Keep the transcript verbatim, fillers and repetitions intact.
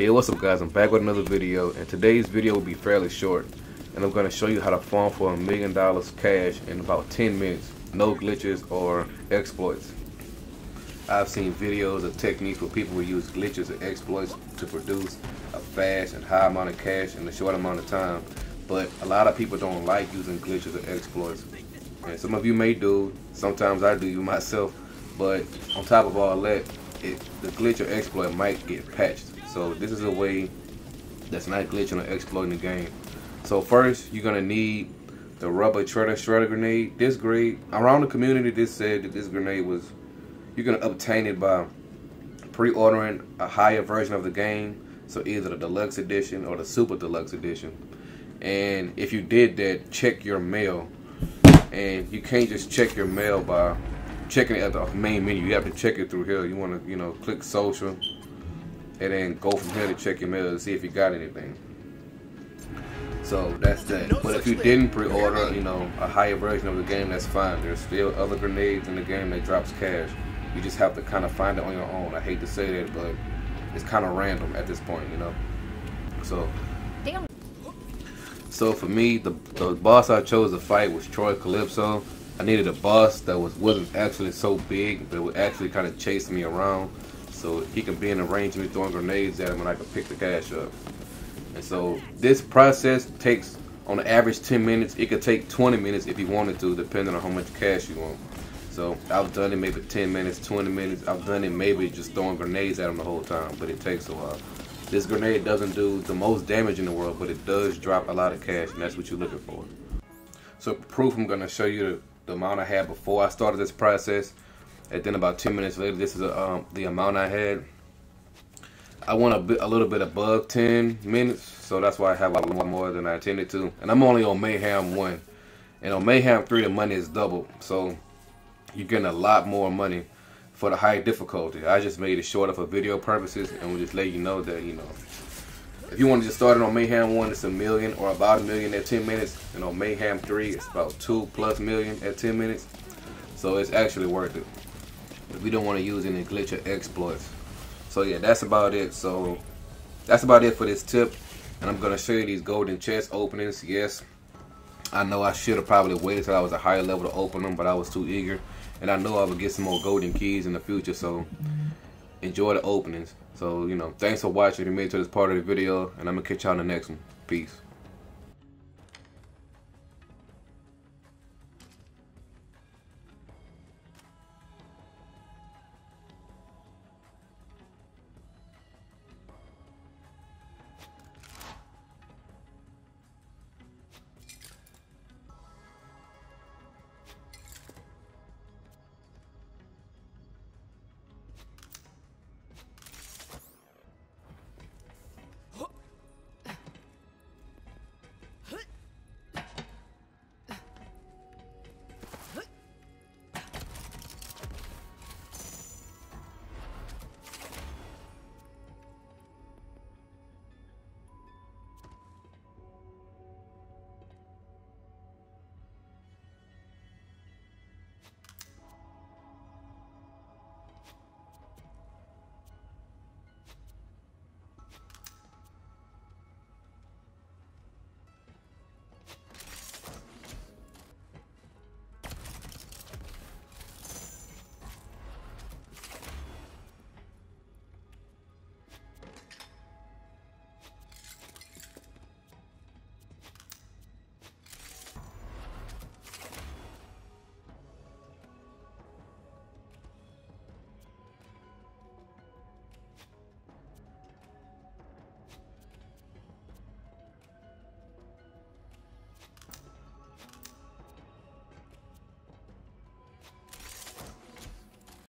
Hey, what's up guys, I'm back with another video, and today's video will be fairly short, and I'm going to show you how to farm for a million dollars cash in about ten minutes, no glitches or exploits. I've seen videos of techniques where people will use glitches and exploits to produce a fast and high amount of cash in a short amount of time, but a lot of people don't like using glitches or exploits, and some of you may do, sometimes I do myself, but on top of all that, it, the glitch or exploit might get patched. So this is a way that's not glitching or exploiting the game. So first, you're gonna need the rubber shredder shredder grenade. This grade, around the community, this said that this grenade was, you're gonna obtain it by pre-ordering a higher version of the game. So either the deluxe edition or the super deluxe edition. And if you did that, check your mail. And you can't just check your mail by checking it at the main menu. You have to check it through here. You wanna, you know, click social, and then go from here to check your mail to see if you got anything. So that's that. But if you didn't pre-order, you know, a higher version of the game, that's fine. There's still other grenades in the game that drops cash. You just have to kind of find it on your own. I hate to say that, but it's kind of random at this point, you know. So, damn. So for me, the, the boss I chose to fight was Troy Calypso. I needed a boss that was wasn't actually so big, but would actually kind of chase me around. So he can be in a range of me throwing grenades at him and I can pick the cash up. And so this process takes on the average ten minutes. It could take twenty minutes if you wanted to, depending on how much cash you want. So I've done it maybe ten minutes, twenty minutes. I've done it maybe just throwing grenades at him the whole time, but it takes a while. This grenade doesn't do the most damage in the world, but it does drop a lot of cash, and that's what you're looking for. So proof, I'm gonna show you the, the amount I had before I started this process. And then about ten minutes later, this is a, um, the amount I had. I went a, bit, a little bit above ten minutes, so that's why I have a lot more than I intended to. And I'm only on Mayhem one. And on Mayhem three, the money is doubled. So you're getting a lot more money for the high difficulty. I just made it shorter for video purposes, and we'll just let you know that, you know, if you want to just start it on Mayhem one, it's a million or about a million at ten minutes. And on Mayhem three, it's about two plus million at ten minutes. So it's actually worth it. We don't want to use any glitch or exploits. So yeah, that's about it. So that's about it for this tip. And I'm going to show you these golden chest openings. Yes, I know I should have probably waited till I was a higher level to open them, but I was too eager. And I know I would get some more golden keys in the future. So enjoy the openings. So, you know, thanks for watching. If you made it to this part of the video, and I'm going to catch y'all in the next one. Peace.